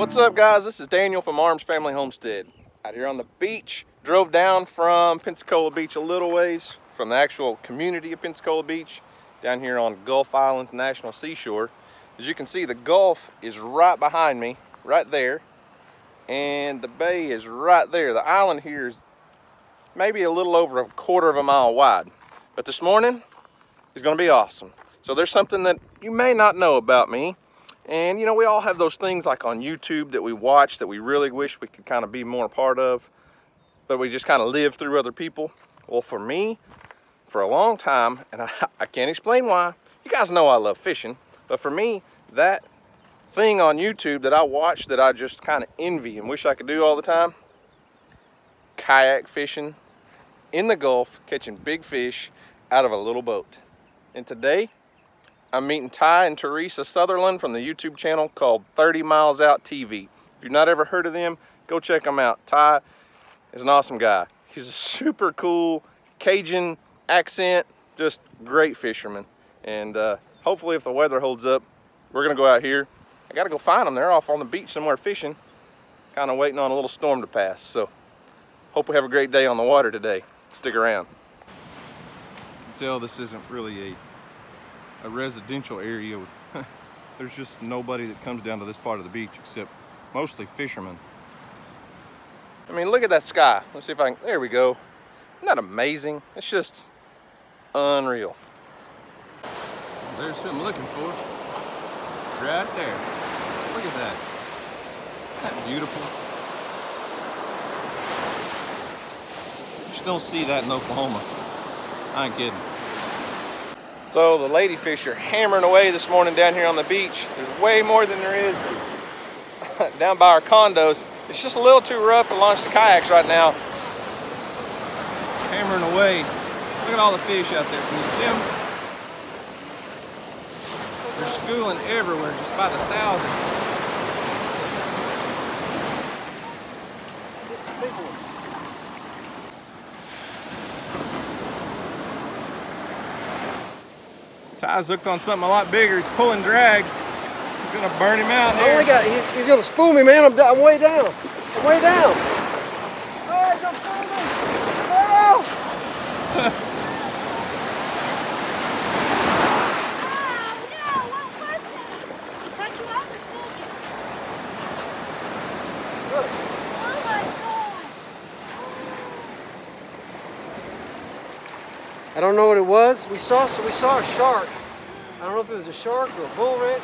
What's up, guys? This is Daniel from Arms Family Homestead. Out here on the beach, drove down from Pensacola Beach a little ways, from the actual community of Pensacola Beach, down here on Gulf Islands National Seashore. As you can see, the Gulf is right behind me, right there, and the bay is right there. The island here is maybe a little over a quarter of a mile wide, but this morning is going to be awesome. So there's something that you may not know about me. And, you know, we all have those things like on YouTube that we watch that we really wish we could kind of be more a part of, but we just kind of live through other people. Well, for me, for a long time, and I can't explain why, you guys know I love fishing, but for me, that thing on YouTube that I watch that I just kind of envy and wish I could do all the time, kayak fishing in the Gulf, catching big fish out of a little boat. And today, I'm meeting Ty and Teresa Sutherland from the YouTube channel called 30 Miles Out TV. If you've not ever heard of them, go check them out. Ty is an awesome guy. He's a super cool Cajun accent, just great fisherman. And hopefully if the weather holds up, we're gonna go out here. I gotta go find them. They're off on the beach somewhere fishing, kind of waiting on a little storm to pass. So hope we have a great day on the water today. Stick around. You can tell this isn't really a residential area with there's just nobody that comes down to this part of the beach except mostly fishermen. I mean, look at that sky. Let's see if I can. There we go. Isn't that amazing? It's just unreal. There's something I'm looking for right there. Look at that. Isn't that beautiful? You just don't see that in Oklahoma. I ain't kidding. So the ladyfish are hammering away this morning down here on the beach. There's way more than there is down by our condos. It's just a little too rough to launch the kayaks right now. Hammering away. Look at all the fish out there. Can you see them? They're schooling everywhere, just by the thousands. It's a big one. Ty's hooked on something a lot bigger. He's pulling drag. He's gonna burn him out there. He's gonna spoon me, man. I'm way down. I'm way down. Oh, he's gonna spoon me. Oh! I don't know what it was. We saw a shark. I don't know if it was a shark or a bull rig.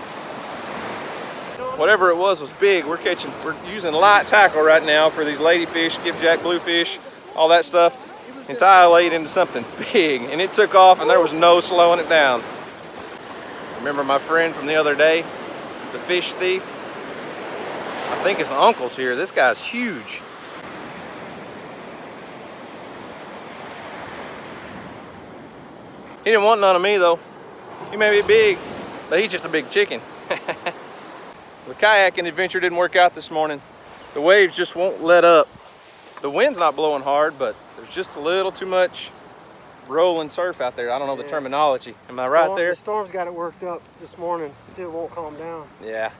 Whatever it was big. We're using light tackle right now for these ladyfish, skipjack, bluefish, all that stuff. And Ty laid into something big and it took off and there was no slowing it down. Remember my friend from the other day, the fish thief? I think his uncle's here. This guy's huge. He didn't want none of me though. He may be big, but he's just a big chicken. The kayaking adventure didn't work out this morning. The waves just won't let up. The wind's not blowing hard, but there's just a little too much rolling surf out there. I don't know the terminology. Am I right there? The storm's got it worked up this morning. Still won't calm down. Yeah.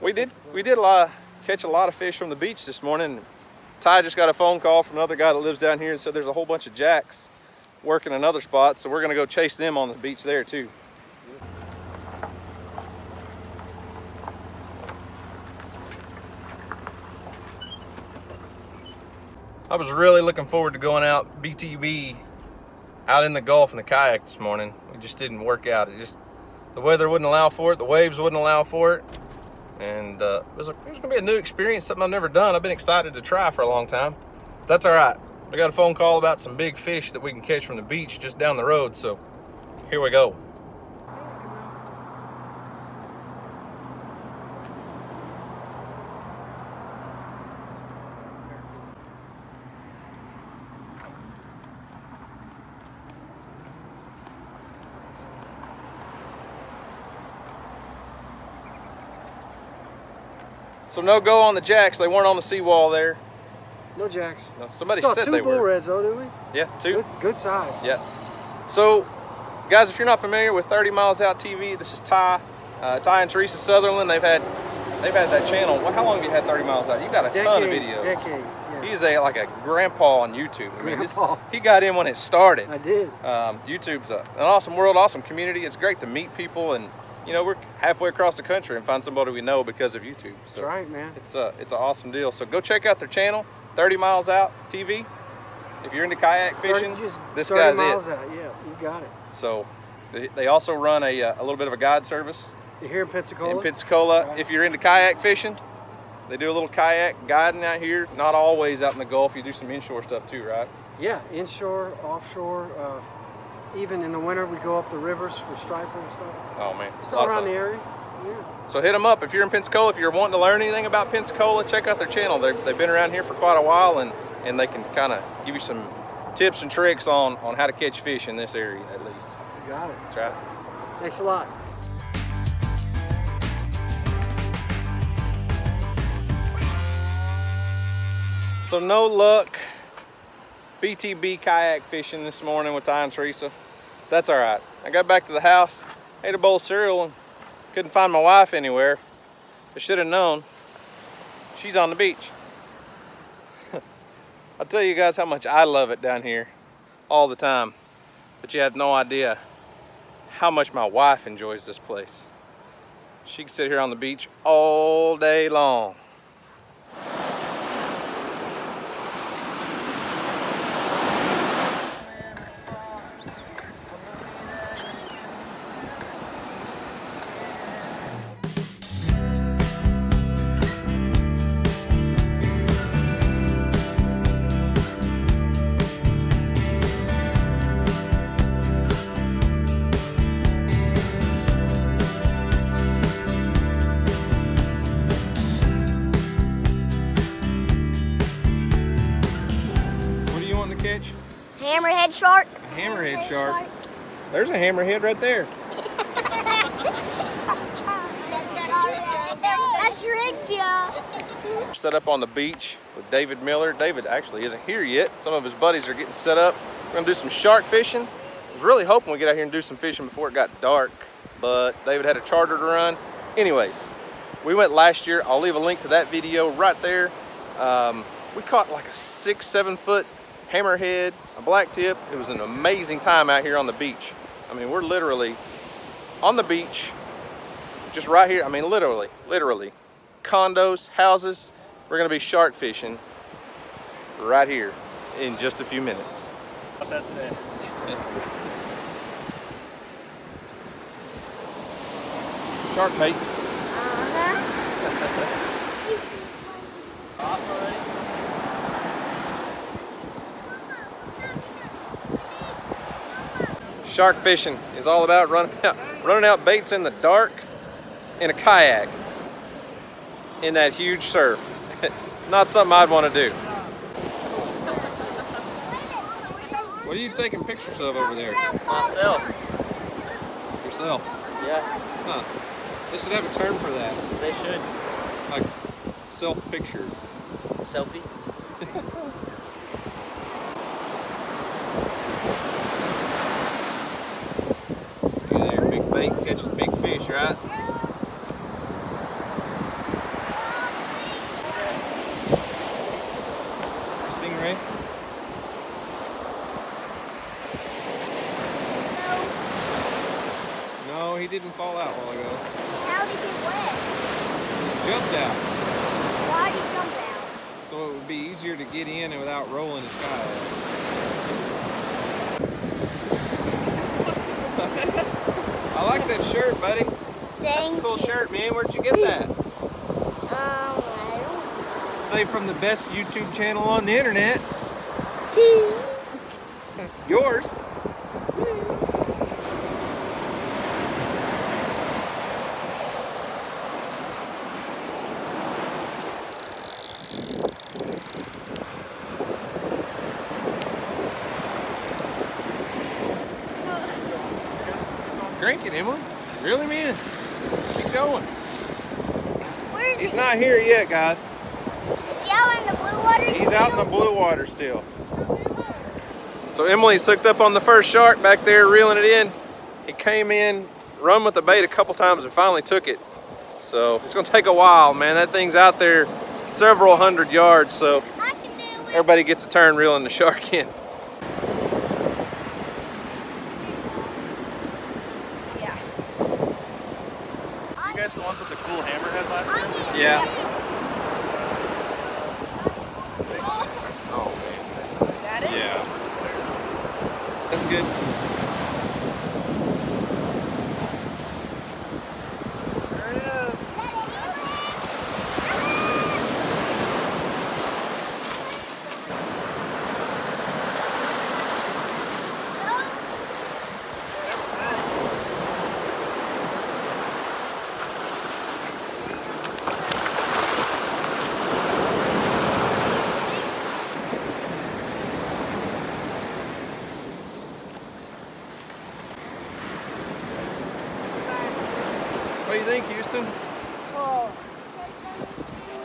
We did catch a lot of fish from the beach this morning. Ty just got a phone call from another guy that lives down here and said there's a whole bunch of jacks working in other spots, so we're gonna go chase them on the beach there too. I was really looking forward to going out BTB out in the Gulf in the kayak this morning. It just didn't work out. The weather wouldn't allow for it, the waves wouldn't allow for it, and it was gonna be a new experience, something I've never done. I've been excited to try for a long time. That's all right. I got a phone call about some big fish that we can catch from the beach just down the road, so here we go. So no go on the jacks, they weren't on the seawall there. No jacks. No, somebody said they were. Two bull reds though, didn't we? Yeah, two. Good size. Yeah. So, guys, if you're not familiar with 30 Miles Out TV, this is Ty and Teresa Sutherland. They've had They've had that channel. Well, how long have you had 30 Miles Out? You got a ton of videos. Decade. Yeah. He's a, like a grandpa on YouTube. I mean, he got in when it started. I did. YouTube's an awesome world, awesome community. It's great to meet people, and you know, we're halfway across the country and find somebody we know because of YouTube. So that's right, man. It's an awesome deal. So go check out their channel, 30 Miles Out TV. If you're into kayak fishing, this guy's it. 30 Miles Out, yeah, you got it. So they also run a little bit of a guide service. You're here in Pensacola? In Pensacola. Right. If you're into kayak fishing, they do a little kayak guiding out here. Not always out in the Gulf. You do some inshore stuff too, right? Yeah, inshore, offshore. Even in the winter, we go up the rivers for striper and stuff. Oh, man. Still around the area. Yeah. So hit them up. If you're in Pensacola, if you're wanting to learn anything about Pensacola, check out their channel. They've been around here for quite a while, and they can kind of give you some tips and tricks on how to catch fish in this area, at least. You got it. That's right. Thanks a lot. So no luck BTB kayak fishing this morning with Ty and Teresa. That's all right. I got back to the house, ate a bowl of cereal, and couldn't find my wife anywhere. I should have known. She's on the beach. I'll tell you guys how much I love it down here all the time, but you have no idea how much my wife enjoys this place. She can sit here on the beach all day long. Shark. Hammerhead shark. There's a hammerhead right there. That's rigged. We're set up on the beach with David Miller. David actually isn't here yet. Some of his buddies are getting set up. We're gonna do some shark fishing. I was really hoping we'd get out here and do some fishing before it got dark, but David had a charter to run. Anyways, we went last year. I'll leave a link to that video right there. We caught like a 6-7 foot hammerhead, a black tip. It was an amazing time out here on the beach. I mean, we're literally on the beach, just right here. I mean, literally. Condos, houses. We're gonna be shark fishing right here in just a few minutes. That's it. Shark bait. Uh-huh. Shark fishing is all about running out baits in the dark in a kayak in that huge surf. Not something I'd want to do. What are you taking pictures of over there? Myself. Yourself? Yeah. Huh. They should have a term for that. They should. Like self-picture. Selfie? Catches big fish, right? Stingray. No, he didn't fall out a while ago. How did he get wet? He jumped out. Why did he jump out? So it would be easier to get in and without rolling his kayak. I like that shirt, buddy. That's a cool shirt, man. Where'd you get that? I don't know. Say from the best YouTube channel on the internet. Yours. Drinking, Emily? Really, man? Keep going. He's not here yet, guys. Is he out in the blue water? He's out in the blue water still. So Emily's hooked up on the first shark back there, reeling it in. He came in, run with the bait a couple times, and finally took it. So it's gonna take a while, man. That thing's out there several hundred yards, so everybody gets a turn reeling the shark in. Yeah. You guys the ones with the cool hammerhead lights? Yeah. Oh, man. That is? Yeah. That's good. What do you think, Houston? Cool. You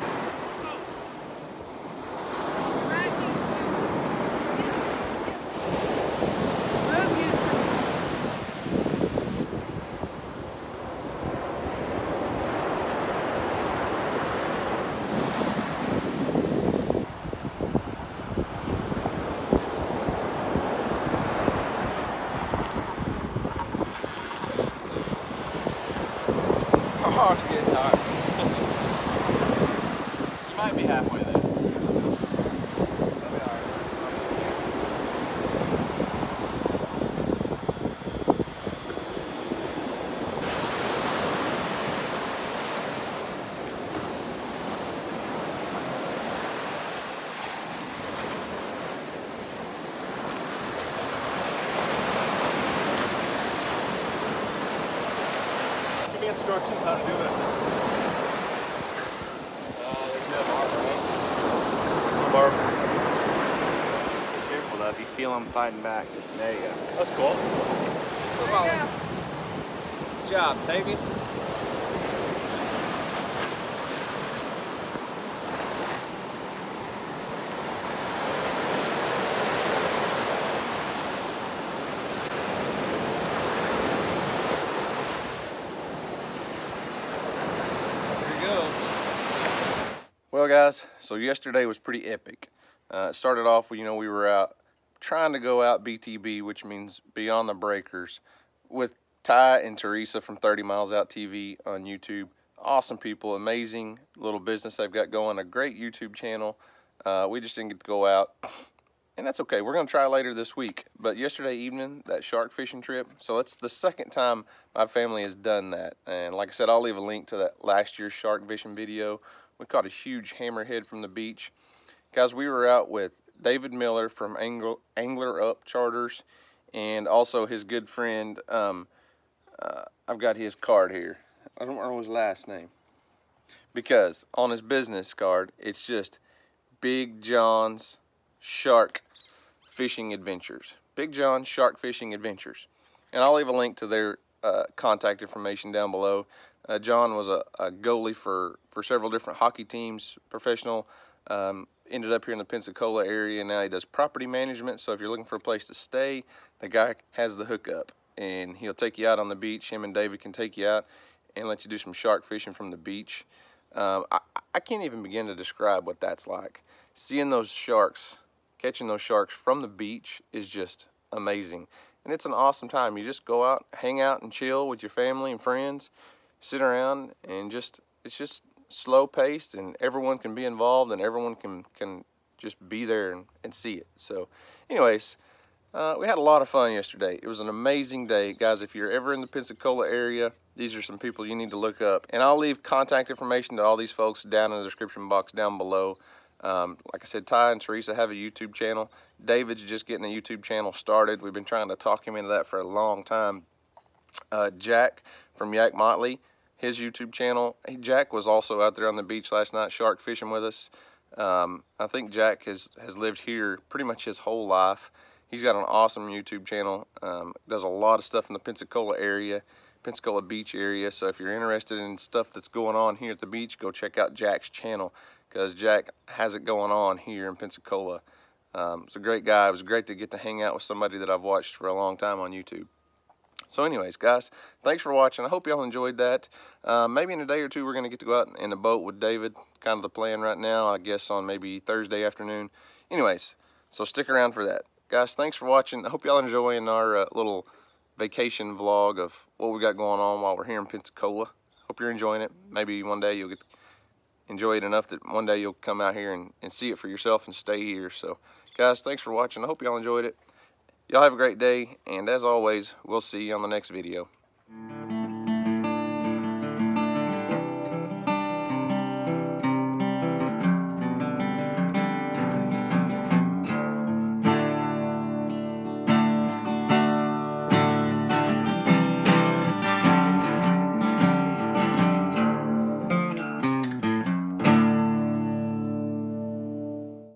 might be halfway there. Give me instructions how to do this. Barb. Be careful though, if you feel them fighting back, just there you go. That's cool. Good job, Davey. Well guys, so yesterday was pretty epic. It started off, we were out trying to go out BTB, which means Beyond the Breakers, with Ty and Teresa from 30 Miles Out TV on YouTube. Awesome people, amazing little business they've got going, a great YouTube channel. We just didn't get to go out, and that's okay. We're going to try later this week, but yesterday evening, that shark fishing trip, so that's the second time my family has done that. And like I said, I'll leave a link to that last year's shark fishing video. We caught a huge hammerhead from the beach. Guys, we were out with David Miller from Angler Up Charters, and also his good friend, I've got his card here. I don't remember his last name. Because on his business card, it's just Big John's Shark Fishing Adventures. Big John's Shark Fishing Adventures. And I'll leave a link to their contact information down below. John was a goalie for several different hockey teams, professional, ended up here in the Pensacola area, and now he does property management. So if you're looking for a place to stay, the guy has the hookup, and he'll take you out on the beach. Him and David can take you out and let you do some shark fishing from the beach. I can't even begin to describe what that's like. Seeing those sharks, catching those sharks from the beach is just amazing. And it's an awesome time. You just go out, hang out, and chill with your family and friends. Sit around and it's just slow paced, and everyone can be involved, and everyone can just be there and see it. So anyways, we had a lot of fun yesterday. It was an amazing day, guys. If you're ever in the Pensacola area, these are some people you need to look up, and I'll leave contact information to all these folks down in the description box down below. Like I said, Ty and Teresa have a YouTube channel. David's just getting a YouTube channel started. We've been trying to talk him into that for a long time. Jack from Yak Motley, his YouTube channel. Hey, Jack was also out there on the beach last night shark fishing with us. I think Jack has lived here pretty much his whole life. He's got an awesome YouTube channel. Does a lot of stuff in the Pensacola area, Pensacola Beach area. So if you're interested in stuff that's going on here at the beach, go check out Jack's channel, because Jack has it going on here in Pensacola. He's a great guy. It was great to get to hang out with somebody that I've watched for a long time on YouTube. So anyways, guys, thanks for watching. I hope y'all enjoyed that. Maybe in a day or two, we're going to get to go out in the boat with David. Kind of the plan right now, I guess, on maybe Thursday afternoon. Anyways, so stick around for that. Guys, thanks for watching. I hope y'all enjoying our little vacation vlog of what we got going on while we're here in Pensacola. Hope you're enjoying it. Maybe one day you'll get to enjoy it enough that one day you'll come out here and see it for yourself and stay here. So, guys, thanks for watching. I hope y'all enjoyed it. Y'all have a great day, and as always, we'll see you on the next video.